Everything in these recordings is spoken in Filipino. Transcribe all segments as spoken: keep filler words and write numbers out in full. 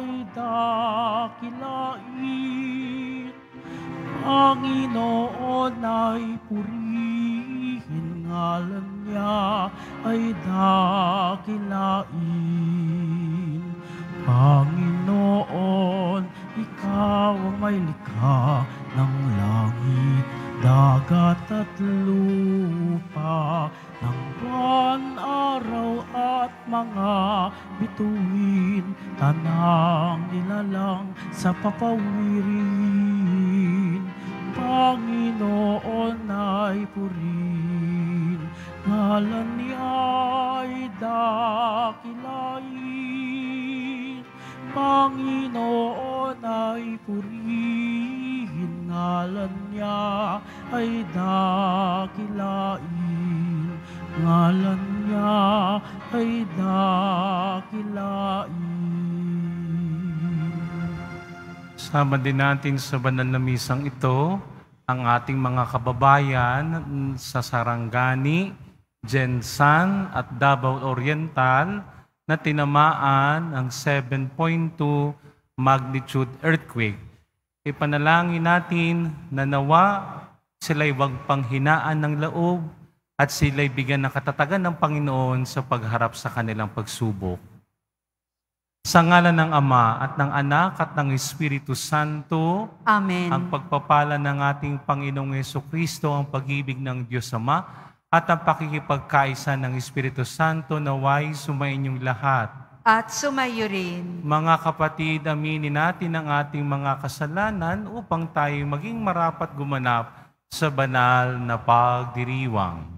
ay dakilain, Panginoon ay purihin, ngalan niya ay dakilain. Panginoon, ikaw ang may likha ng langit, dagat at lupa, ng buwan, araw at mga bituin, tanang nilalang sa papawirin. Panginoon ay purin, ngalan niya ay dakilain. Panginoon ay purin, ngalan niya ay dakilain. Ngalan niya ay dakilain. Sama din natin sa banal na misang ito ang ating mga kababayan sa Sarangani, Jensan at Davao Oriental na tinamaan ng seven point two magnitude earthquake. Ipanalangin natin na nawa sila'y wag panghinaan ng loob at sila'y bigyan ng katatagan ng Panginoon sa pagharap sa kanilang pagsubok. Sa ngalan ng Ama at ng Anak at ng Espiritu Santo, Amen. Ang pagpapala ng ating Panginoong Jesucristo, ang pag-ibig ng Diyos Ama, at ang pakikipagkaisa ng Espiritu Santo naway sumainyong lahat. At sumayo rin. Mga kapatid, aminin natin ang ating mga kasalanan upang tayo maging marapat gumanap sa banal na pagdiriwang.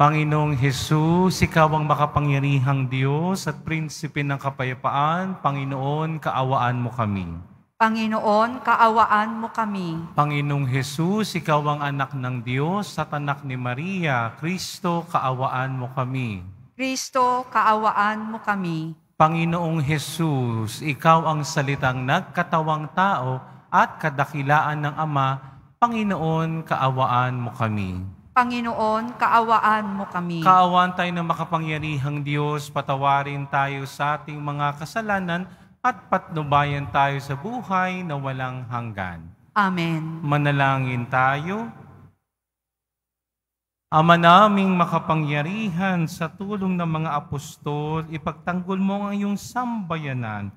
Panginoong Hesus, ikaw ang makapangyarihang Diyos at prinsipe ng kapayapaan. Panginoon, kaawaan mo kami. Panginoon, kaawaan mo kami. Panginoong Hesus, ikaw ang anak ng Diyos at anak ni Maria. Kristo, kaawaan mo kami. Kristo, kaawaan mo kami. Panginoong Hesus, ikaw ang salitang nagkatawang tao at kadakilaan ng Ama. Panginoon, kaawaan mo kami. Panginoon, kaawaan mo kami. Kaawaan tayo ng makapangyarihang Diyos, patawarin tayo sa ating mga kasalanan at patnubayan tayo sa buhay na walang hanggan. Amen. Manalangin tayo. Ama naming makapangyarihan, sa tulong ng mga apostol, ipagtanggol mo ang iyong sambayanan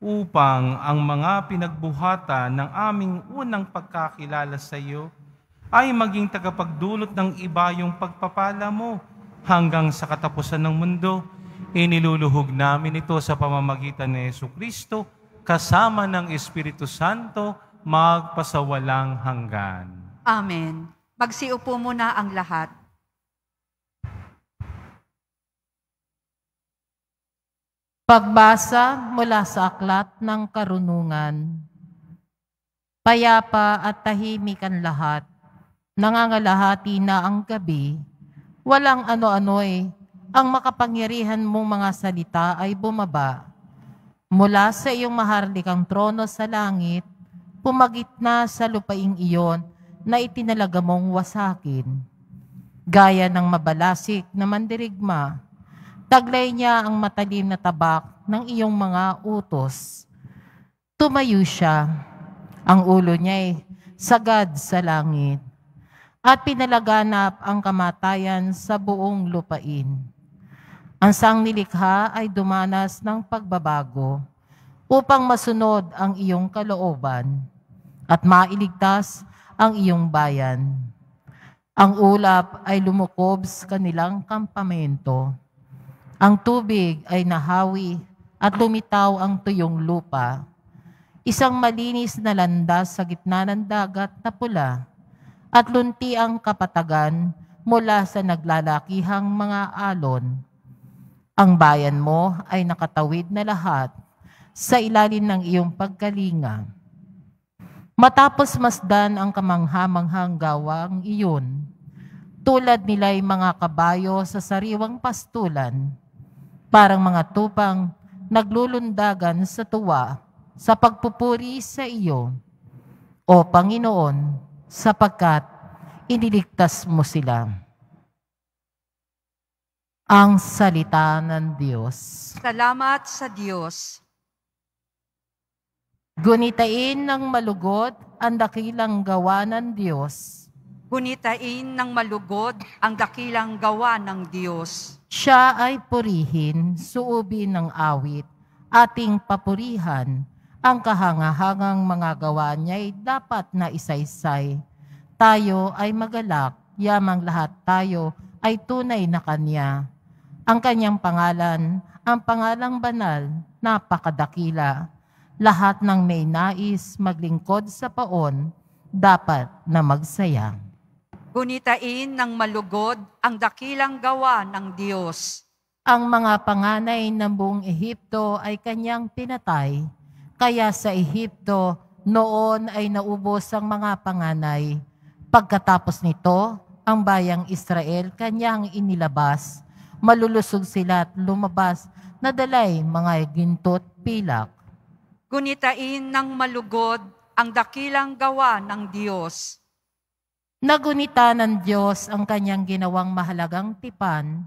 upang ang mga pinagbuhatan ng aming unang pagkakilala sa iyo ay maging tagapagdulot ng iba yung pagpapala mo hanggang sa katapusan ng mundo. Iniluluhog namin ito sa pamamagitan ni Jesucristo kasama ng Espiritu Santo magpasawalang hanggan. Amen. Magsiupo muna ang lahat. Pagbasa mula sa Aklat ng Karunungan. Payapa at tahimik ang lahat. Nangangalahati na ang gabi, walang ano-ano'y, ang makapangyarihan mong mga salita ay bumaba. Mula sa iyong maharlikang trono sa langit, pumagit na sa lupaing iyon na itinalaga mong wasakin. Gaya ng mabalasik na mandirigma, taglay niya ang matalim na tabak ng iyong mga utos. Tumayo siya, ang ulo niya'y sagad sa langit, at pinalaganap ang kamatayan sa buong lupain. Ang sangnilikha ay dumanas ng pagbabago upang masunod ang iyong kalooban at mailigtas ang iyong bayan. Ang ulap ay lumukob sa kanilang kampamento. Ang tubig ay nahawi at lumitaw ang tuyong lupa. Isang malinis na landas sa gitna ng dagat na pula at lunti ang kapatagan mula sa naglalakihang mga alon. Ang bayan mo ay nakatawid na lahat sa ilalim ng iyong pagkalinga. Matapos masdan ang kamanghamanghang gawang iyon, tulad nila'y mga kabayo sa sariwang pastulan, parang mga tupang naglulundagan sa tuwa sa pagpupuri sa iyo, O Panginoon, sapagkat iniligtas mo sila. Ang salita ng Diyos. Salamat sa Diyos. Gunitain ng malugod ang dakilang gawa ng Diyos. Gunitain ng malugod ang dakilang gawa ng Diyos. Siya ay purihin, suubin ng awit, ating papurihan. Ang kahangahangang mga gawa niya'y dapat na isaysay. Tayo ay magalak, yamang lahat tayo ay tunay na Kanya. Ang Kanyang pangalan, ang pangalang banal, napakadakila. Lahat ng may nais maglingkod sa paon, dapat na magsaya. Gunitain ng malugod ang dakilang gawa ng Diyos. Ang mga panganay ng buong Ehipto ay Kanyang pinatay. Kaya sa Ehipto, noon ay naubos ang mga panganay. Pagkatapos nito, ang bayang Israel Kanyang inilabas. Malulusog sila at lumabas, nadalay mga ginto't pilak. Gunitain ng malugod ang dakilang gawa ng Diyos. Nagunita ng Diyos ang Kanyang ginawang mahalagang tipan,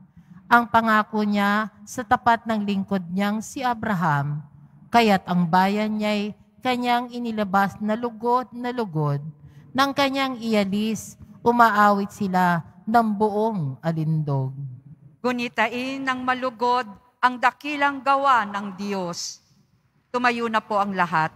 ang pangako Niya sa tapat ng lingkod Niyang si Abraham, kaya't ang bayan Niya'y Kanyang inilabas na lugod na lugod. Nang Kanyang ialis, umaawit sila ng buong alindog. Gunitain ng malugod ang dakilang gawa ng Diyos. Tumayo na po ang lahat.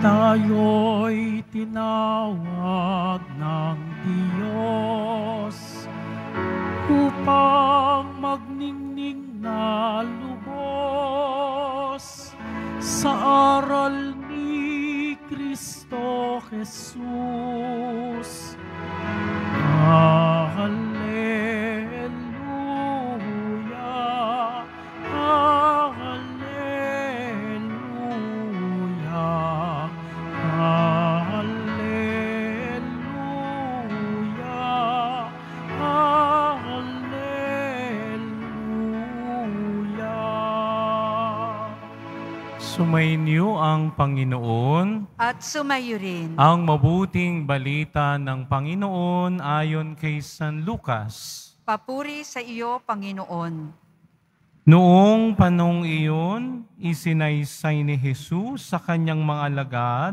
Tayo'y tinawag ng Diyos upang magningning na lubos sa aral ni Kristo Jesus. Mahal. Sumainyo ang Panginoon at sumayo rin ang mabuting balita ng Panginoon ayon kay San Lucas. Papuri sa iyo, Panginoon. Noong panahong iyon, isinaysay ni Jesus sa kanyang mga alagad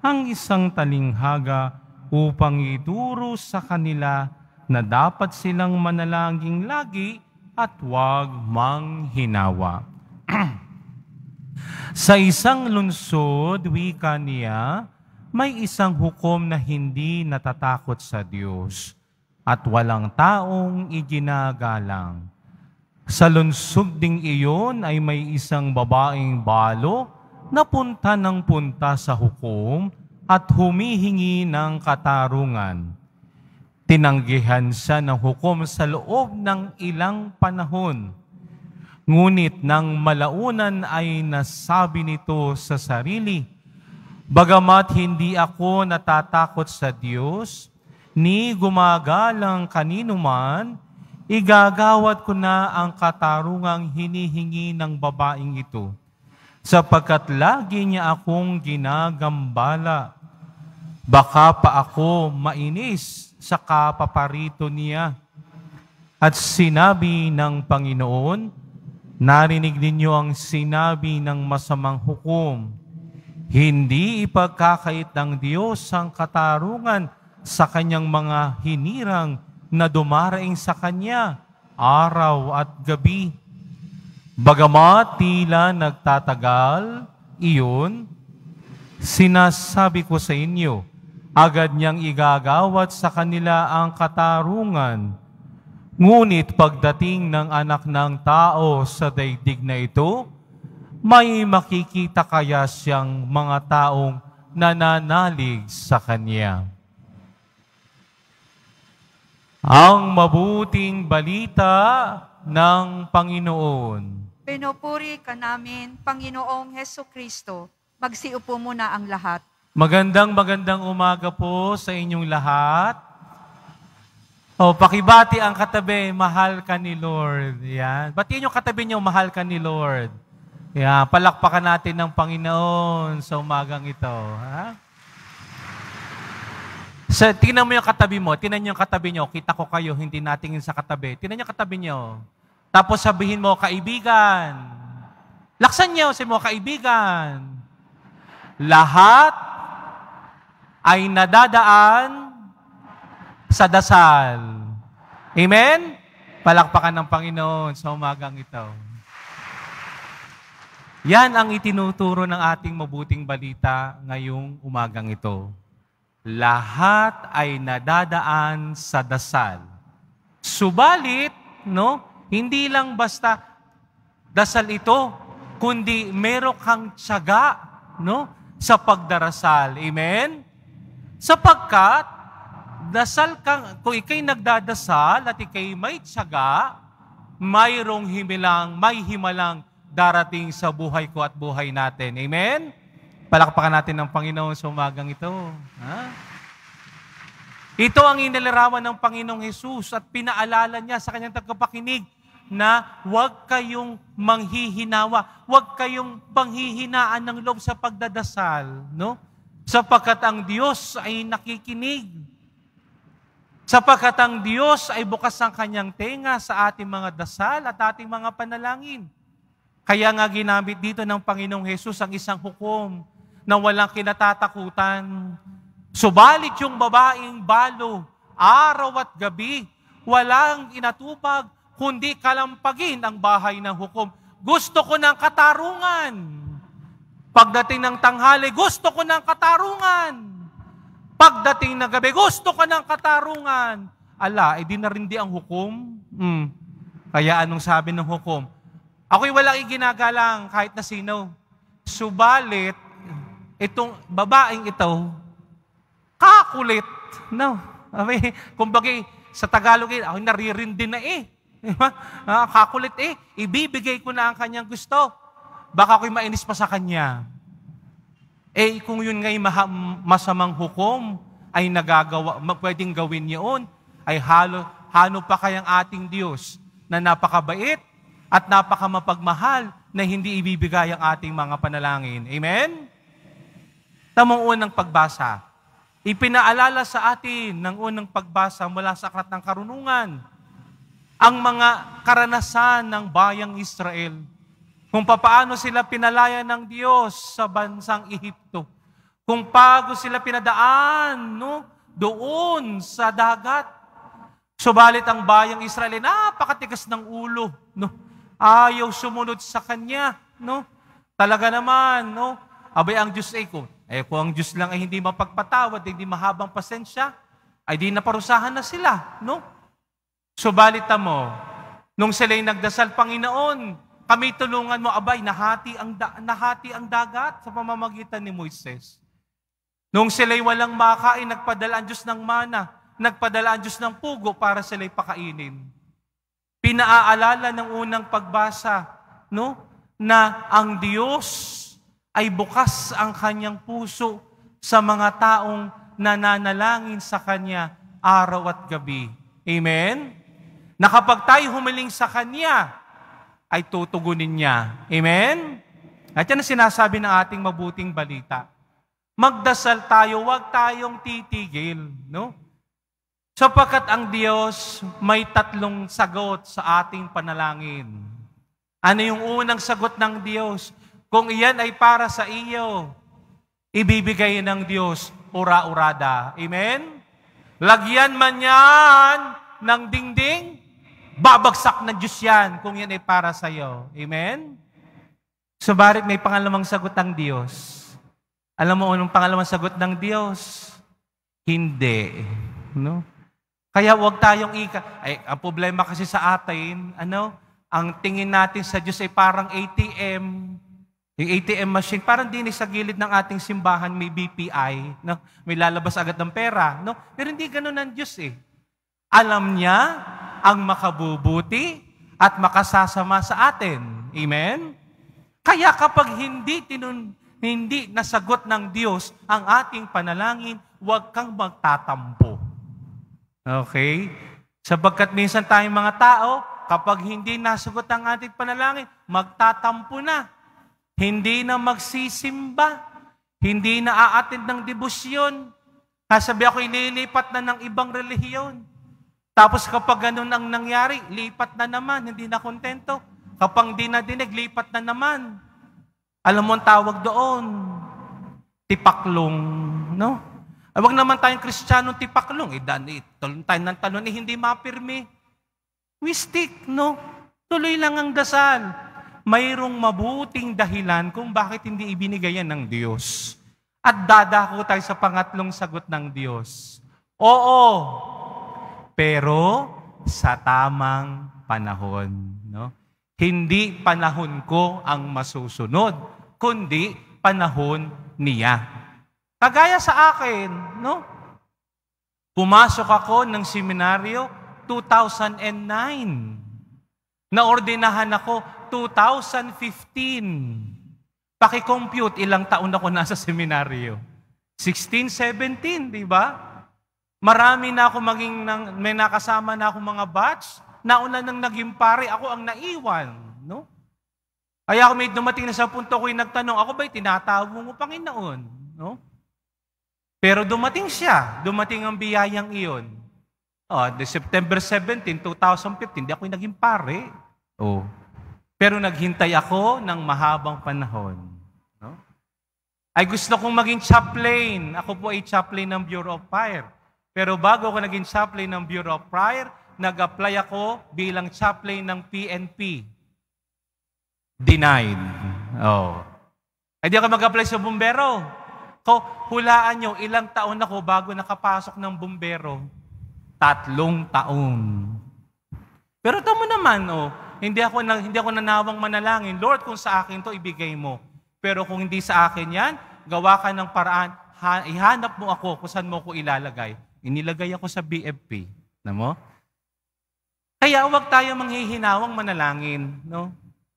ang isang talinghaga upang ituro sa kanila na dapat silang manalangin lagi at huwag manghinawa. Sa isang lunsod, wika niya, may isang hukom na hindi natatakot sa Diyos at walang taong iginagalang. Sa lunsod ding iyon ay may isang babaeng balo na punta ng punta sa hukom at humihingi ng katarungan. Tinanggihan siya ng hukom sa loob ng ilang panahon. Ngunit nang malaunan ay nasabi nito sa sarili, "Bagamat hindi ako natatakot sa Diyos, ni gumagalang kanino man, igagawad ko na ang katarungang hinihingi ng babaeng ito, sapagkat lagi niya akong ginagambala. Baka pa ako mainis sa kapaparito niya." At sinabi ng Panginoon, "Narinig ninyo ang sinabi ng masamang hukom. Hindi ipagkakait ng Diyos ang katarungan sa kanyang mga hinirang na dumaraing sa kanya araw at gabi. Bagamat tila nagtatagal, iyon, sinasabi ko sa inyo, agad niyang igagawad sa kanila ang katarungan. Ngunit pagdating ng anak ng tao sa daigdig na ito, may makikita kaya siyang mga taong nananalig sa kanya?" Ang mabuting balita ng Panginoon. Pinupuri ka namin, Panginoong Heso Kristo. Magsiupo muna ang lahat. Magandang magandang umaga po sa inyong lahat. O, pakibati ang katabi, mahal ka ni Lord. Yan. Batiin yung katabi niyo, mahal ka ni Lord. Yan. Palakpakan natin ng Panginoon sa umagang ito. Ha? So, tingnan mo yung katabi mo, tingnan niyo yung katabi niyo, kita ko kayo, hindi natingin sa katabi. Tingnan niyo yung katabi niyo. Tapos sabihin mo, kaibigan. Laksan niyo, sabihin mo, kaibigan. Lahat ay nadadaan sa dasal. Amen? Palakpakan ng Panginoon sa umagang ito. Yan ang itinuturo ng ating mabuting balita ngayong umagang ito. Lahat ay nadadaan sa dasal. Subalit, no, hindi lang basta dasal ito, kundi meron kang tiyaga, no, sa pagdarasal. Amen? Sapagkat, dasal kang, kung ikay nagdadasal at ikay may tiyaga, mayroong himalang, may himalang darating sa buhay ko at buhay natin. Amen? Palakpakan natin ng Panginoon sa umagang ito. Ha? Ito ang inilarawan ng Panginoong Hesus at pinaalala niya sa kanyang tagapakinig na huwag kayong manghihinawa, huwag kayong panghihinaan ng loob sa pagdadasal, no? Sapagkat ang Diyos ay nakikinig. Sapagkat ang Diyos ay bukas ang kanyang tenga sa ating mga dasal at ating mga panalangin. Kaya nga ginamit dito ng Panginoong Hesus ang isang hukom na walang kinatatakutan. Subalit yung babaeng balo, araw at gabi, walang inatupag, kundi kalampagin ang bahay ng hukom. Gusto ko ng katarungan. Pagdating ng tanghali, gusto ko ng katarungan. Pagdating ng gabi, gusto ko ng katarungan. Ala, edi narindi ang hukom. Hmm. Kaya anong sabi ng hukom? Ako'y walang iginagalang kahit na sino. Subalit, itong babaeng ito, kakulit. No. Kumbaga, sa Tagalog, ako'y naririndi na eh. Ah, kakulit eh. Ibibigay ko na ang kanyang gusto. Baka ako'y mainis pa sa kanya. Eh, kung yun nga'y masamang hukom, ay nagagawa, pwedeng gawin yun, ay halo, hano pa kayang ating Diyos na napakabait, at napakamapagmahal na hindi ibibigay ang ating mga panalangin. Amen? Tamang unang pagbasa. Ipinaalala sa atin ng unang pagbasa mula sa Aklat ng Karunungan ang mga karanasan ng bayang Israel kung paano sila pinalaya ng Diyos sa bansang Ehipto. Kung paano sila pinadaan, no, doon sa dagat. Subalit ang bayang Israel ay napakatigas ng ulo, no? Ayaw sumunod sa kanya, no? Talaga naman, no? Abay ang Diyos ay ko. Eh, kung ang Diyos lang ay hindi mapagpatawad, hindi mahabang pasensya, ay di naparusahan na sila, no? Subalit mo, nung sila'y nagdasal, Panginoon, kami tulungan mo, abay, nahati ang, da nahati ang dagat sa pamamagitan ni Moises. Nung sila'y walang makain, nagpadala ang Diyos ng mana, nagpadala ang Diyos ng pugo para sila'y pakainin. Pinaalala ng unang pagbasa, no, na ang Diyos ay bukas ang kanyang puso sa mga taong nananalangin sa kanya araw at gabi. Amen? Na kapag tayo humiling sa kanya, ay tutugunin niya. Amen? At yan ang sinasabi ng ating mabuting balita. Magdasal tayo, huwag tayong titigil, no? Sapagkat ang Diyos may tatlong sagot sa ating panalangin. Ano yung unang sagot ng Diyos? Kung iyan ay para sa iyo, ibibigay ng Diyos ura-urada. Amen? Lagyan man yan ng dingding, babagsak ng Diyos yan kung yan ay para sa iyo. Amen? Subalit may pangalawang sagot ng Diyos. Alam mo anong pangalawang sagot ng Diyos? Hindi. No? Kaya huwag tayong ika... Ay, ang problema kasi sa atin, ano, ang tingin natin sa Diyos ay parang A T M. Yung A T M machine, parang din sa gilid ng ating simbahan may B P I. No? May lalabas agad ng pera. No? Pero hindi ganun ang Diyos eh. Alam niya ang makabubuti at makasasama sa atin. Amen? Kaya kapag hindi, tinun, hindi nasagot ng Diyos ang ating panalangin, huwag kang magtatampo. Okay? Sabagkat minsan tayong mga tao, kapag hindi nasagot ang ating panalangin, magtatampo na. Hindi na magsisimba. Hindi na a-attend ng debosyon. Kasabi ako, inilipat na ng ibang relihiyon. Tapos kapag ganun ang nangyari, lipat na naman, hindi na kontento. Kapag di na dinig, lipat na naman. Alam mo ang tawag doon? Tipaklong, no? Huwag naman tayong Kristiyanong tipaklong. Eh, talon tayo ng talon, eh, hindi mapirmi. We stick, no? Tuloy lang ang dasal. Mayroong mabuting dahilan kung bakit hindi ibinigay yan ng Diyos. At dadako tayo sa pangatlong sagot ng Diyos. Oo, pero sa tamang panahon. No? Hindi panahon ko ang masusunod, kundi panahon niya. Kagaya sa akin, no? Pumasok ako ng seminaryo two thousand nine. Naordinahan ako two thousand fifteen. Paki-compute ilang taon ako nasa seminaryo. sixteen, seventeen, di ba? Marami na ako maging, may nakasama na ako mga batch, nauna nang naging pare, ako ang naiwan. No? Kaya ako may dumating na sa punto ko'y nagtanong, ako ba'y tinatawag mo, Panginoon? No? Pero dumating siya, dumating ang biyayang iyon. Oh, September seventeenth, two thousand fifteen, di ako'y naging pare. Oh. Pero naghintay ako ng mahabang panahon. No? Ay gusto kong maging chaplain. Ako po ay chaplain ng Bureau of Fire. Pero bago ako naging chaplain ng Bureau of Fire, nag-apply ako bilang chaplain ng P N P. Denied. Oh. Hindi ako mag-apply sa bumbero. So, hulaan nyo, ilang taon ako bago nakapasok ng bumbero? Tatlong taon. Pero tamo naman, oh, hindi ako, hindi ako nanawang manalangin. Lord, kung sa akin to ibigay mo. Pero kung hindi sa akin yan, gawa ka ng paraan, ha, ihanap mo ako kung saan mo ko ilalagay. Inilagay ako sa B F P. Namo? Kaya huwag tayo manghihinawang manalangin. No?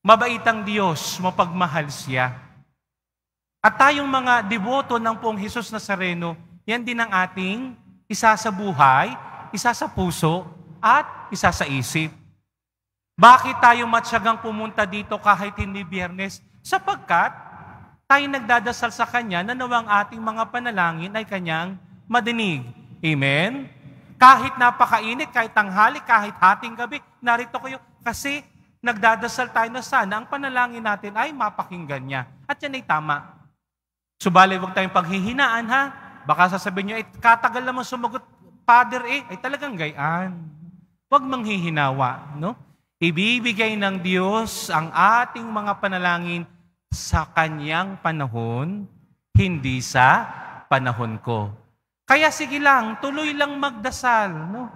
Mabait ang Diyos, mapagmahal siya. At tayong mga deboto ng Poong Jesus Nazareno, yan din ang ating isa sa buhay, isa sa puso, at isa sa isip. Bakit tayo matyagang pumunta dito kahit hindi Biyernes? Sapagkat tayo nagdadasal sa Kanya na nawang ating mga panalangin ay Kanyang madinig. Amen? Kahit napakainit, kahit tanghali, kahit hating gabi, narito kayo. Kasi nagdadasal tayo na sana ang panalangin natin ay mapakinggan niya. At yan ay tama. Subalay, huwag tayong paghihinaan, ha? Baka sasabihin niyo, eh, katagal naman sumagot, Father, eh, ay talagang gayaan. Huwag manghihinawa, no? Ibibigay ng Diyos ang ating mga panalangin sa Kanyang panahon, hindi sa panahon ko. Kaya sige lang, tuloy lang magdasal. No?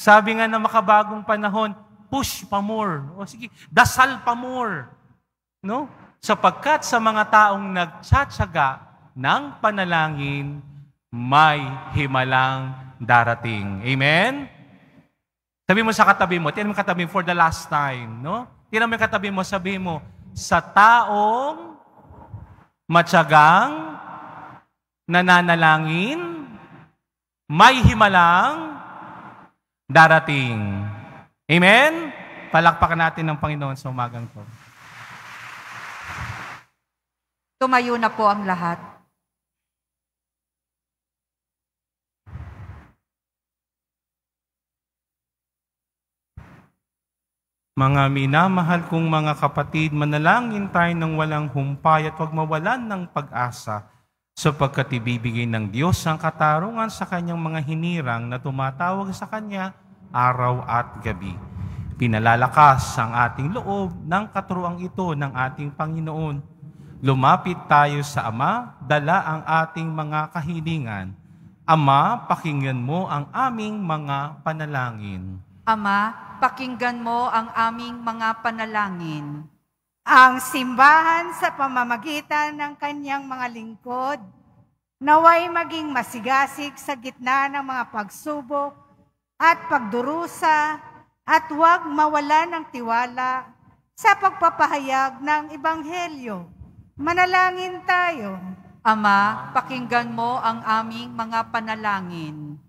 Sabi nga na makabagong panahon, push pa more. O sige, dasal pa more. No? Sapagkat sa mga taong nagtsatsaga ng panalangin, may himalang darating. Amen? Sabi mo sa katabi mo, tinan mo katabi for the last time. No? Tinan mo yung katabi mo, sabi mo, sa taong matyagang nananalangin, may himalang darating. Amen? Palakpakan natin ng Panginoon sa umagang to. Tumayo na po ang lahat. Mga minamahal kong mga kapatid, manalangin tayo ng walang humpay at huwag mawalan ng pag-asa. Sapagkat ibibigay ng Diyos ang katarungan sa Kanyang mga hinirang na tumatawag sa Kanya araw at gabi. Pinalalakas ang ating loob ng katuruang ito ng ating Panginoon. Lumapit tayo sa Ama, dala ang ating mga kahilingan. Ama, pakinggan mo ang aming mga panalangin. Ama, pakinggan mo ang aming mga panalangin. Ang simbahan sa pamamagitan ng kanyang mga lingkod, naway maging masigasig sa gitna ng mga pagsubok at pagdurusa at huwag mawala ng tiwala sa pagpapahayag ng Ebanghelyo. Manalangin tayo. Ama, pakinggan mo ang aming mga panalangin.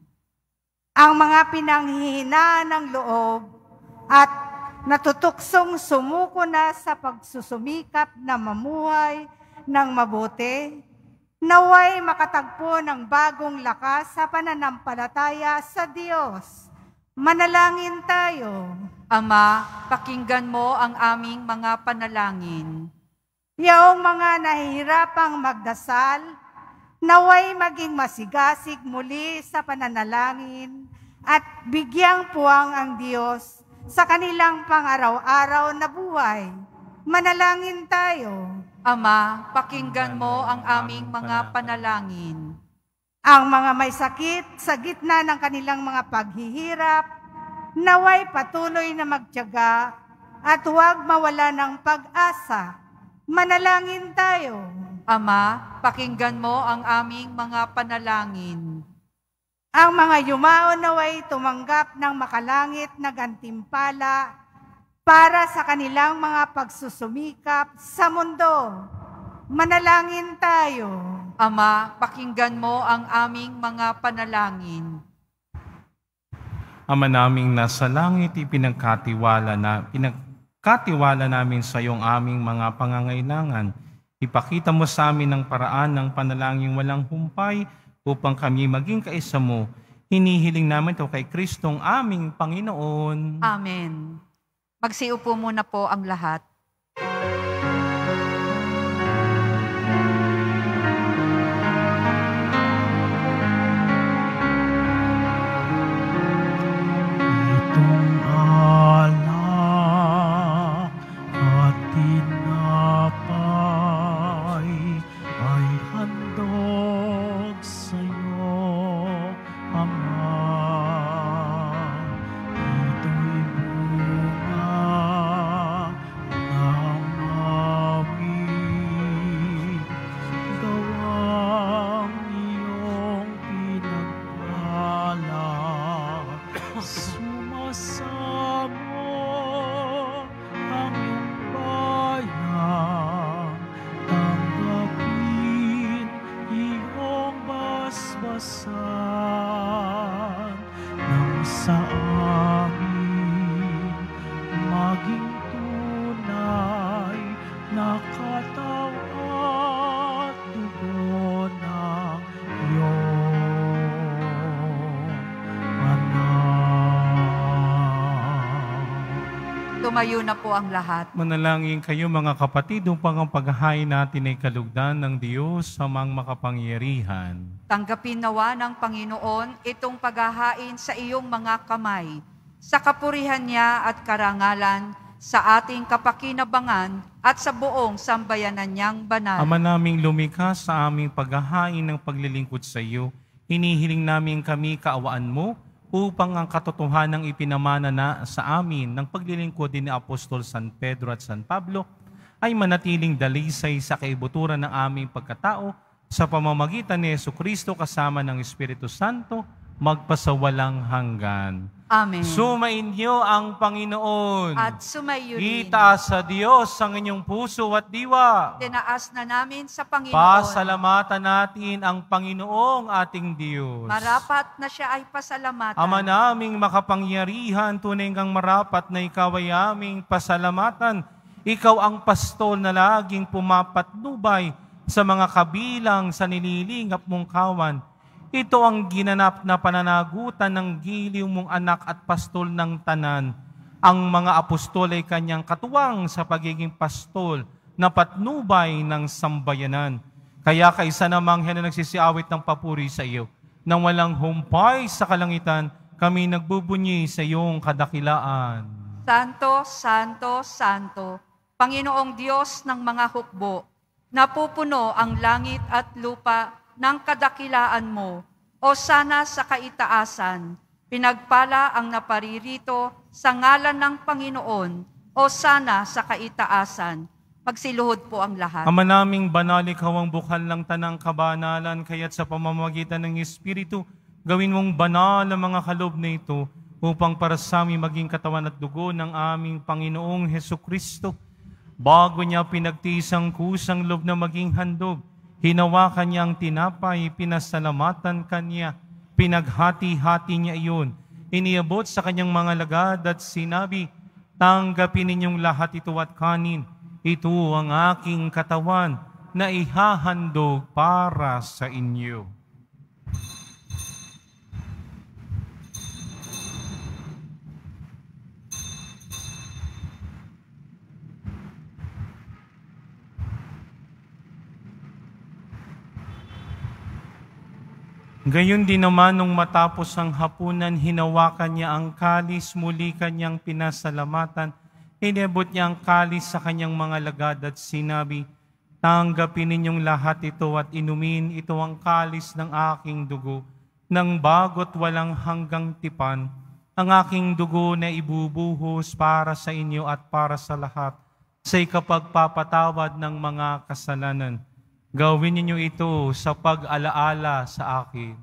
Ang mga pinanghihinaan ng loob at natutuksong sumuko na sa pagsusumikap na mamuhay ng mabuti, naway makatagpo ng bagong lakas sa pananampalataya sa Diyos. Manalangin tayo. Ama, pakinggan mo ang aming mga panalangin. Yaong mga nahihirapang magdasal, naway maging masigasig muli sa pananalangin at bigyang puwang ang Diyos sa kanilang pang-araw-araw na buhay. Manalangin tayo. Ama, pakinggan mo ang aming mga panalangin. Ang mga may sakit sa gitna ng kanilang mga paghihirap, naway patuloy na magtiyaga at huwag mawala ng pag-asa. Manalangin tayo. Ama, pakinggan mo ang aming mga panalangin. Ang mga yumaon naway tumanggap ng makalangit na gantimpala para sa kanilang mga pagsusumikap sa mundo. Manalangin tayo. Ama, pakinggan mo ang aming mga panalangin. Ama naming nasa langit, ipinagkatiwala na pinag Katiwala namin sa iyong aming mga pangangailangan. Ipakita mo sa amin ang paraan ng panalangin walang humpay upang kami maging kaisa mo. Hinihiling namin ito kay Kristong aming Panginoon. Amen. Magsiupo muna po ang lahat. Tumayo na po ang lahat. Manalangin kayo mga kapatid upang ang paghahain natin ay kalugdan ng Diyos sa mga makapangyarihan. Tanggapin nawa ng Panginoon itong paghahain sa iyong mga kamay, sa kapurihan niya at karangalan, sa ating kapakinabangan at sa buong sambayanan niyang banal. Ama naming lumikha sa aming paghahain ng paglilingkod sa iyo, hinihiling namin kami kaawaan mo, upang ang katotohanan ng ipinamana na sa amin ng paglilingkod ni Apostol San Pedro at San Pablo ay manatiling dalisay sa kaibuturan ng aming pagkatao sa pamamagitan ni Jesucristo kasama ng Espiritu Santo magpasawalang hanggan. Amen. Sumainyo ang Panginoon. At sumayo rin. Itaas sa Diyos ang inyong puso at diwa. Tinaas na namin sa Panginoon. Pasalamatan natin ang Panginoong ating Diyos. Marapat na siya ay pasalamatan. Ama naming makapangyarihan, tunay kang marapat na ikaw ay aming pasalamatan. Ikaw ang pastol na laging pumapatnubay sa mga kabilang sa nililingap mong kawan. Ito ang ginanap na pananagutan ng giliw mong anak at pastol ng tanan. Ang mga apostol ay kanyang katuwang sa pagiging pastol na patnubay ng sambayanan. Kaya kaisa namang yan na nagsisiawit ng papuri sa iyo, nang walang humpay sa kalangitan, kami nagbubunyi sa iyong kadakilaan. Santo, Santo, Santo, Panginoong Diyos ng mga hukbo, napupuno ang langit at lupa ng kadakilaan mo, o sana sa kaitaasan, pinagpala ang naparirito sa ngalan ng Panginoon, o sana sa kaitaasan. Magsiluhod po ang lahat. Ama naming banal, ikaw ang bukal ng tanang kabanalan, kaya't sa pamamagitan ng Espiritu, gawin mong banal ang mga kaloob na ito upang para sa amin maging katawan at dugo ng aming Panginoong Hesukristo. Bago niya pinagtiis ang kusang loob na maging handog, hinawakan niya ang tinapay, pinasalamatan kanya, pinaghati-hati niya iyon, iniabot sa kanyang mga lagad at sinabi, "Tanggapin ninyong lahat ito at kanin, ito ang aking katawan na ihahandog para sa inyo." Gayon din naman, nung matapos ang hapunan, hinawakan niya ang kalis, muli kanyang pinasalamatan, inebot niya ang kalis sa kanyang mga lagad at sinabi, "Tanggapin ninyong lahat ito at inumin, ito ang kalis ng aking dugo, ng bago't walang hanggang tipan, ang aking dugo na ibubuhos para sa inyo at para sa lahat, sa ikapagpapatawad ng mga kasalanan. Gawin ninyo ito sa pag-alaala sa akin."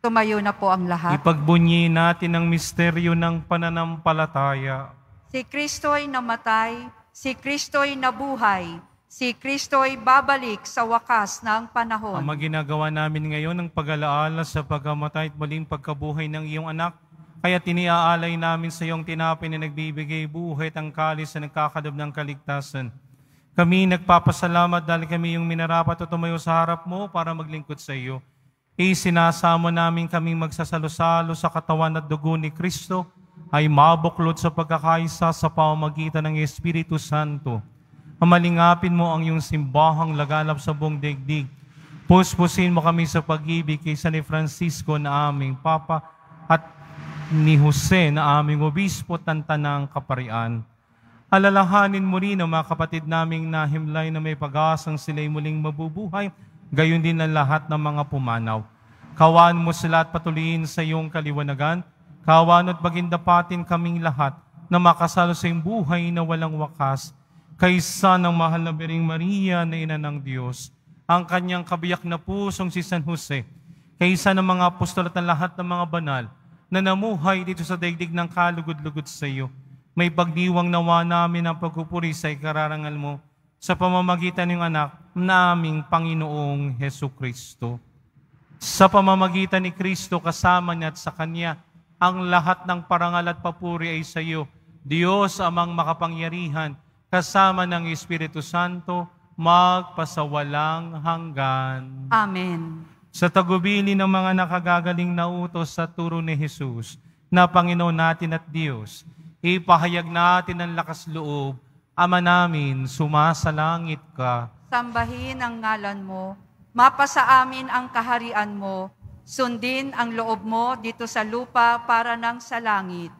Tumayo na po ang lahat. Ipagbunyi natin ang misteryo ng pananampalataya. Si Kristo'y namatay, si Kristo'y nabuhay, si Kristo'y babalik sa wakas ng panahon. Ang maginagawa namin ngayon ang pag-alaala sa pagkamatay at muling pagkabuhay ng iyong anak. Kaya tiniaalay namin sa iyong tinapay na nagbibigay buhay at ang kalis na nagkakadob ng kaligtasan. Kami nagpapasalamat dahil kami yung minarapat at tumayo sa harap mo para maglingkod sa iyo. Isinasamo namin kaming magsasalo-salo sa katawan at dugo ni Kristo ay mabuklod sa pagkakaisa sa pamamagitan ng Espiritu Santo. Malingapin mo ang iyong simbahang laganap sa buong daigdig. Puspusin mo kami sa pag-ibig kaysa ni Francisco na aming Papa at ni Jose na aming Obispo tantanang kaparian. Alalahanin mo rin ang mga kapatid naming nahimlay na may pag-asang sila'y muling mabubuhay, gayon din ang lahat ng mga pumanaw. Kawan mo sila at patuloyin sa iyong kaliwanagan. Kawan at pagindapatin kaming lahat na makasalo sa iyong buhay na walang wakas, kaysa ng mahal na Birheng Maria na ina ng Diyos, ang kanyang kabiyak na pusong si San Jose, kaysa ng mga apostol at lahat ng mga banal na namuhay dito sa daigdig ng kalugod-lugod sa iyo, may pagdiwang nawa namin ang pagpupuri sa ikararangal mo sa pamamagitan ng anak na aming Panginoong Hesukristo. Sa pamamagitan ni Kristo kasama niya at sa Kanya, ang lahat ng parangal at papuri ay sa iyo, Diyos amang makapangyarihan, kasama ng Espiritu Santo, magpasawalang hanggan. Amen. Sa tagubilin ng mga nakagagaling na utos sa turo ni Jesus, na Panginoon natin at Diyos, ipahayag natin ang lakas loob, Ama namin, sumasalangit ka. Sambahin ang ngalan mo, mapasa amin ang kaharian mo, sundin ang loob mo dito sa lupa para nang sa langit.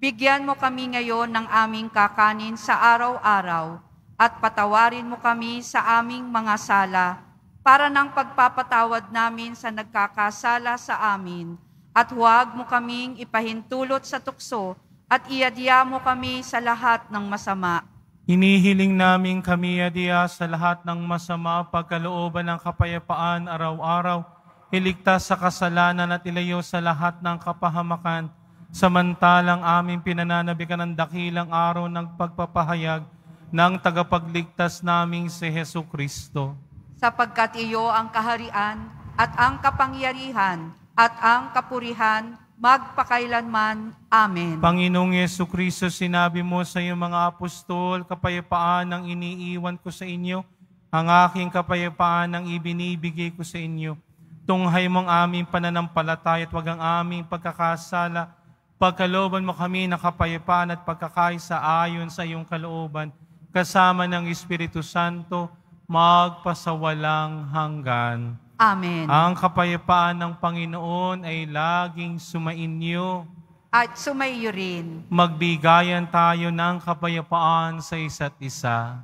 Bigyan mo kami ngayon ng aming kakanin sa araw-araw at patawarin mo kami sa aming mga sala para ng pagpapatawad namin sa nagkakasala sa amin. At huwag mo kaming ipahintulot sa tukso at iadya mo kami sa lahat ng masama. Hinihiling namin kami iadya sa lahat ng masama, pagkalooban ng kapayapaan araw-araw, iligtas sa kasalanan at ilayo sa lahat ng kapahamakan. Samantalang aming pinananabikan ang dakilang araw ng pagpapahayag ng tagapagligtas naming si Hesukristo. Sapagkat iyo ang kaharian at ang kapangyarihan at ang kapurihan magpakailanman. Amen. Panginoong Hesukristo, sinabi mo sa iyong mga apostol, "Kapayapaan ang iniiwan ko sa inyo, ang aking kapayapaan ang ibinibigay ko sa inyo. Tunghay mong aming pananampalataya at wag ang aming pagkakasala. Pagkalooban mo kami ng kapayapaan at pagkakaisa ayon sa iyong kalooban, kasama ng Espiritu Santo, magpasawalang hanggan." Amen. Ang kapayapaan ng Panginoon ay laging sumainyo. At sumaiyo rin. Magbigayan tayo ng kapayapaan sa isa't isa.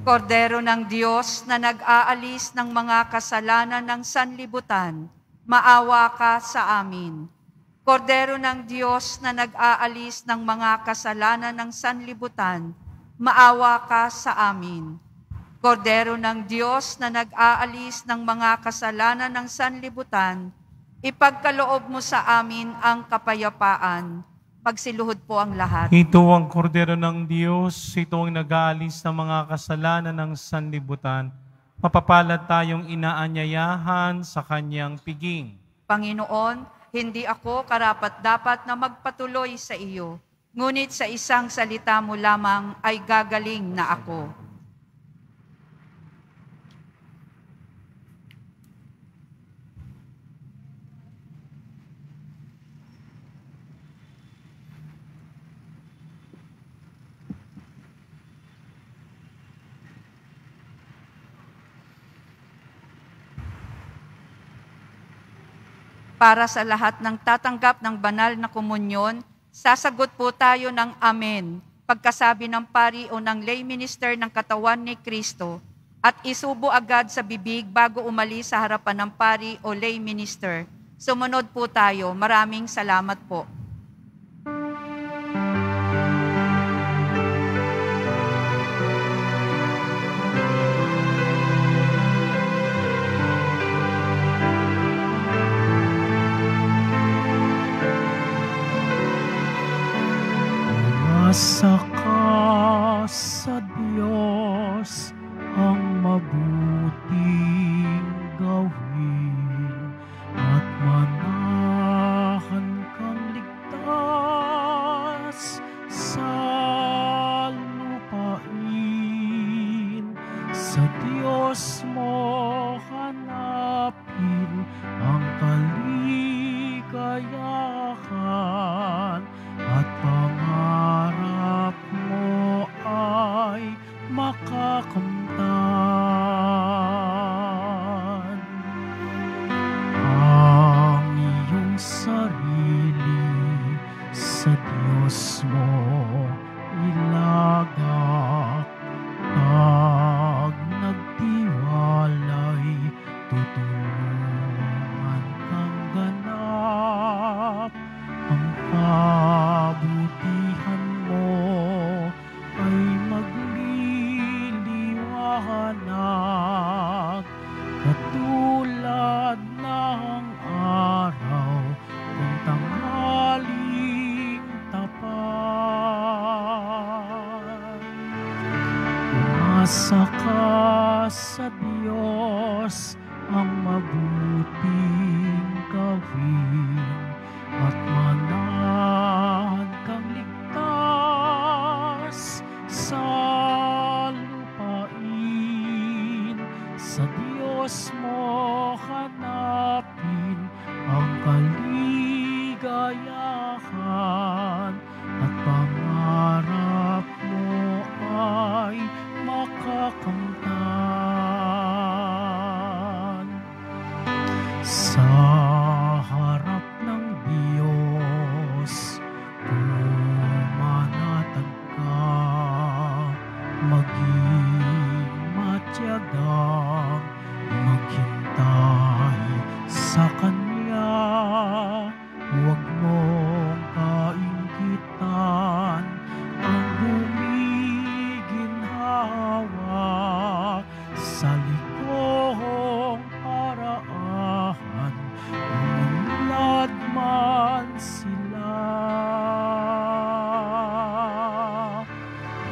Kordero ng Diyos na nag-aalis ng mga kasalanan ng sanlibutan, maawa ka sa amin. Kordero ng Diyos na nag-aalis ng mga kasalanan ng sanlibutan, maawa ka sa amin. Kordero ng Diyos na nag-aalis ng mga kasalanan ng sanlibutan, ipagkaloob mo sa amin ang kapayapaan. Pagsiluhod po ang lahat. Ito ang Kordero ng Diyos, ito ang nag-aalis ng mga kasalanan ng sanlibutan. Mapapalad tayong inaanyayahan sa kanyang piging. Panginoon, hindi ako karapat-dapat na magpatuloy sa iyo, ngunit sa isang salita mo lamang ay gagaling na ako. Para sa lahat ng tatanggap ng banal na komunyon, sasagot po tayo ng Amen, pagkasabi ng pari o ng lay minister ng katawan ni Kristo, at isubo agad sa bibig bago umalis sa harapan ng pari o lay minister. Sumunod po tayo. Maraming salamat po. Sa ka sa Diyos ang mabuting gawin at manahan kang ligtas sa lupain. Sa Diyos mo hanapin ang kaligayahan at pangarap ay makakamtan. Ang iyong sarili sa Diyos mo ilagak, pag nagtiwalay tutulungan kang ganap. Ang kabutihan mo ay magliliwanag, katulad ng araw kung tanghaling tapat. Umasa ka sa Diyos ang mabuting gawin at manahan kang ligtas sa lupain. Sa Diyos mo hanapin ang kaligayahan at pangarap mo ay makakamtan. Sa harap ng Diyos pumanatag ka, maging matyagang maghintay sa Kanya. Huwag mong kainggitan ang gumiginhawa sa likong paraan, umunlad man sila.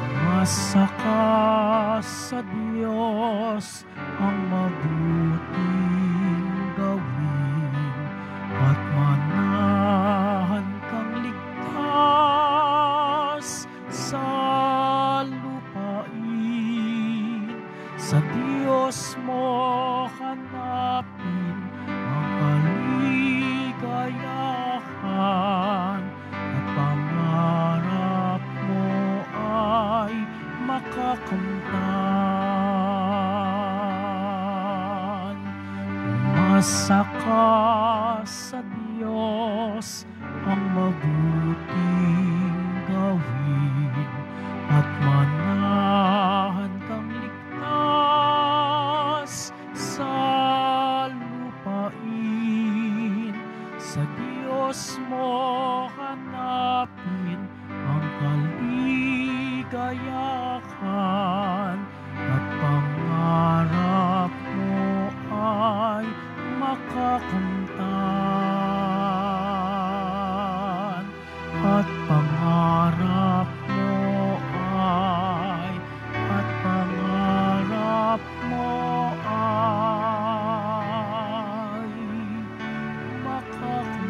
Umasa ka sa Diyos ang mabuting gawin at manahan kang ligtas sa lupain. Sa Diyos mo hanapin ang kaligayahan at pangarap mo ay makakamtan. Umasa ka sa Diyos ang mabuting gawin at manahan kang ligtas sa lupain. Sa Diyos Diyos mo hanapin ang kaligayahan at pangarap mo ay makakamtan at pangarap mo ay at pangarap mo ay makakamtan.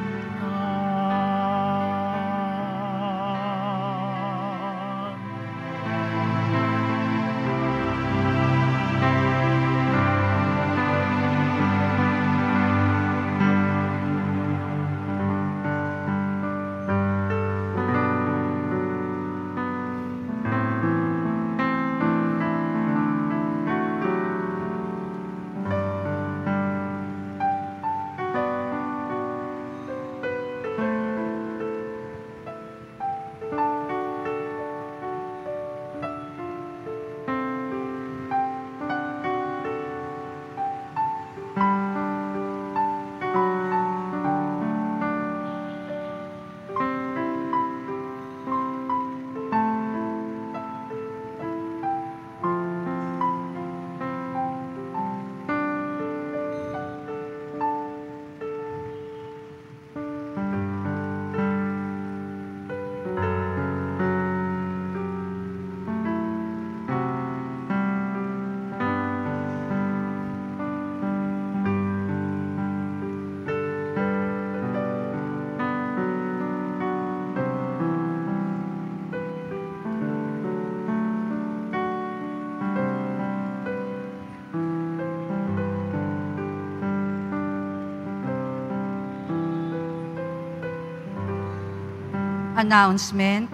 Announcement,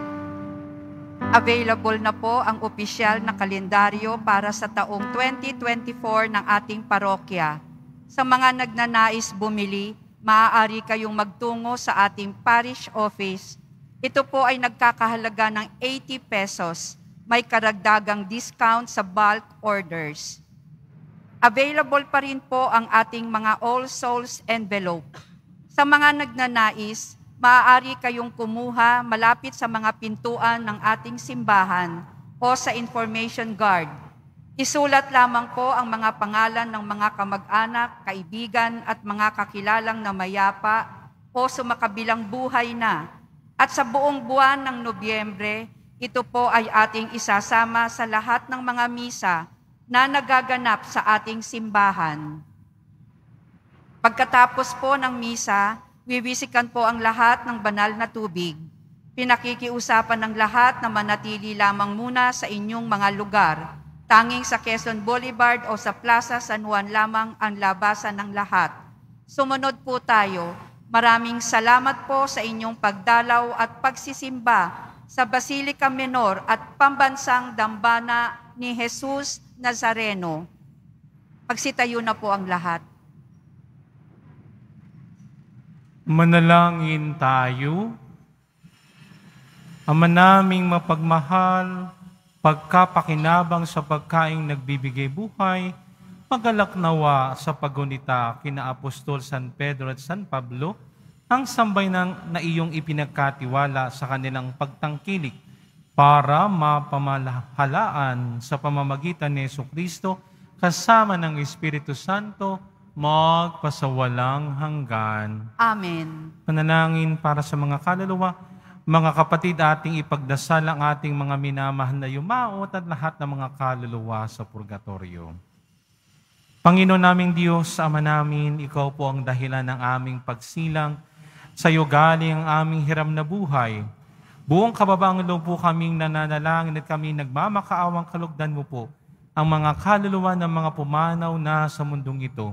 available na po ang opisyal na kalendaryo para sa taong twenty twenty-four ng ating parokya. Sa mga nagnanais bumili, maaari kayong magtungo sa ating parish office. Ito po ay nagkakahalaga ng eighty pesos. May karagdagang discount sa bulk orders. Available pa rin po ang ating mga All Souls envelope. Sa mga nagnanais, maaari kayong kumuha malapit sa mga pintuan ng ating simbahan o sa information guard. Isulat lamang po ang mga pangalan ng mga kamag-anak, kaibigan at mga kakilalang na mayapa o sumakabilang buhay na. At sa buong buwan ng Nobyembre, ito po ay ating isasama sa lahat ng mga misa na nagaganap sa ating simbahan. Pagkatapos po ng misa, wiwisikan po ang lahat ng banal na tubig. Pinakikiusapan ng lahat na manatili lamang muna sa inyong mga lugar. Tanging sa Quezon Boulevard o sa Plaza San Juan lamang ang labasan ng lahat. Sumunod po tayo. Maraming salamat po sa inyong pagdalaw at pagsisimba sa Basilica Menor at Pambansang Dambana ni Jesus Nazareno. Pagsitayo na po ang lahat. Manalangin tayo. Ama naming mapagmahal, pagkapakinabang sa pagkaing nagbibigay buhay, magalak nawa sa pagunita kina Apostol San Pedro at San Pablo, ang sambay ng, na iyong ipinagkatiwala sa kanilang pagtangkilik para mapamahalaan sa pamamagitan ni Jesucristo kasama ng Espiritu Santo, magpasawalang hanggan. Amen. Panalangin para sa mga kaluluwa, mga kapatid, ating ipagdasal ang ating mga minamahal na yumaot at lahat ng mga kaluluwa sa purgatorio. Panginoon naming Diyos, Ama namin, Ikaw po ang dahilan ng aming pagsilang. Sa iyo galing ang aming hiram na buhay. Buong kababaang loob po kaming nananalangin at kami nagmamakaawang kalugdan mo po ang mga kaluluwa ng mga pumanaw na sa mundong ito.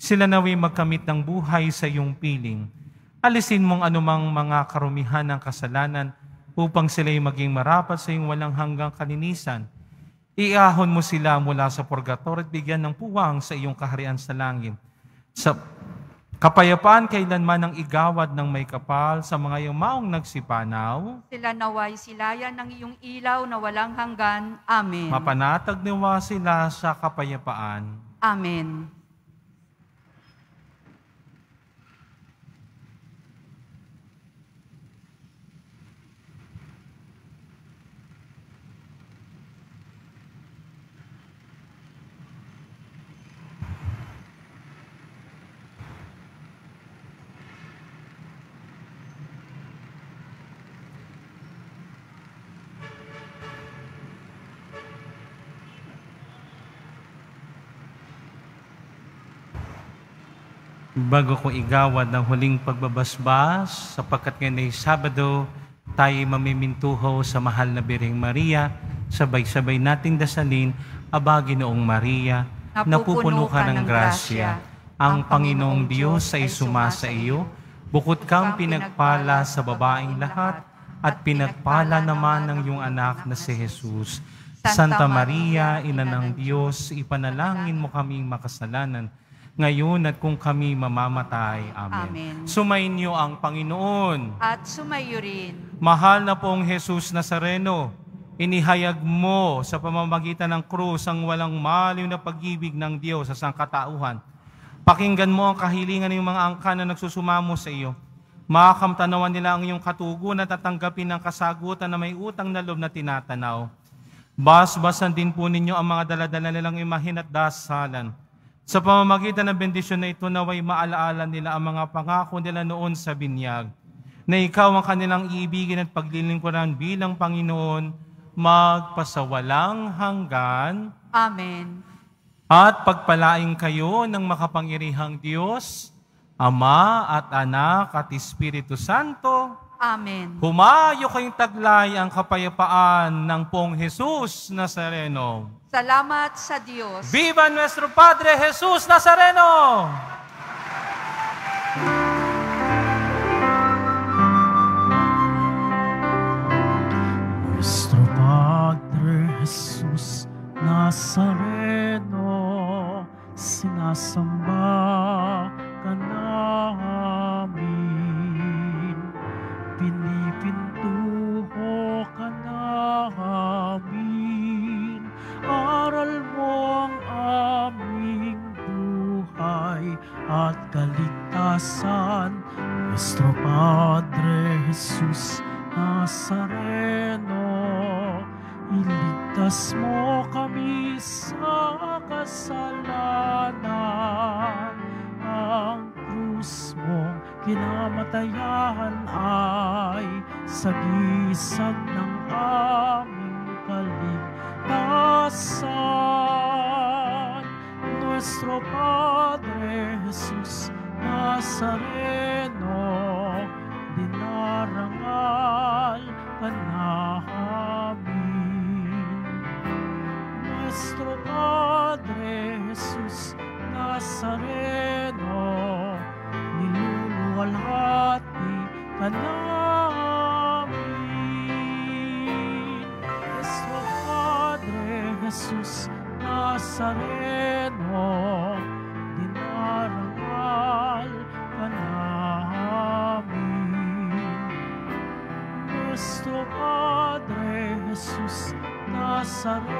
Sila naway magkamit ng buhay sa iyong piling. Alisin mong anumang mga karumihan ng kasalanan upang sila'y maging marapat sa iyong walang hanggang kalinisan. Iahon mo sila mula sa purgatorio at bigyan ng puwang sa iyong kaharian sa langit. Sa kapayapaan kailanman ang igawad ng may kapal sa mga yumaong nagsipanaw. Sila naway silayan ng iyong ilaw na walang hanggan. Amen. Mapanatag niwa sila sa kapayapaan. Amen. Bago ko igawad ang huling pagbabasbas, sapagkat ngayon ay Sabado, tayo mamimintuho sa mahal na Birheng Maria, sabay-sabay nating dasalin, Aba Ginoong Maria, napupuno ka ng grasya, ang Panginoong Diyos ay sumasa iyo, bukod kang pinagpala sa babaeng lahat, at pinagpala naman ng iyong anak na si Jesus. Santa Maria, Ina ng Diyos, ipanalangin mo kaming makasalanan, ngayon at kung kami mamamatay. Amen. Amen. Sumainyo ang Panginoon. At sumayo rin. Mahal na Poong Jesus Nazareno, inihayag mo sa pamamagitan ng krus ang walang maliw na pag-ibig ng Diyos sa sangkatauhan. Pakinggan mo ang kahilingan ng mga angkan na nagsusumamo sa iyo. Makakamtanawan nila ang iyong katugon at tatanggapin ang kasagutan na may utang na loob na tinatanaw. Basbasan din po ninyo ang mga daladala nilang imahin at dasalan. Sa pamamagitan ng bendisyon na ito, naway maalaala nila ang mga pangako nila noon sa binyag, na ikaw ang kanilang iibigin at paglilingkuran bilang Panginoon, magpasawalang hanggan. Amen. At pagpalaing kayo ng makapangyarihang Diyos, Ama at Anak at Espiritu Santo. Amen. Humayo kayong taglay ang kapayapaan ng Poong Jesus Nazareno. Salamat sa Diyos. Viva Nuestro Padre Jesus Nazareno! Nuestro Padre Jesus Nazareno, sinasamba ka namin, pinipintuho ka namin. Aral mo ang aming buhay at kaligtasan, Nuestro Padre Jesus Nazareno. Iligtas mo kami sa kasalanan, ang krus mong kinamatayan ay sagisag ng aming kaligtasan. Nuestro Padre Jesus Nazareno, dinarangal ka namin. Nuestro Padre Jesus Nazareno, niluluwalhati ka namin. Jesus Nazareno, dinarangal ka namin. Nuestro Padre Jesus Nazareno.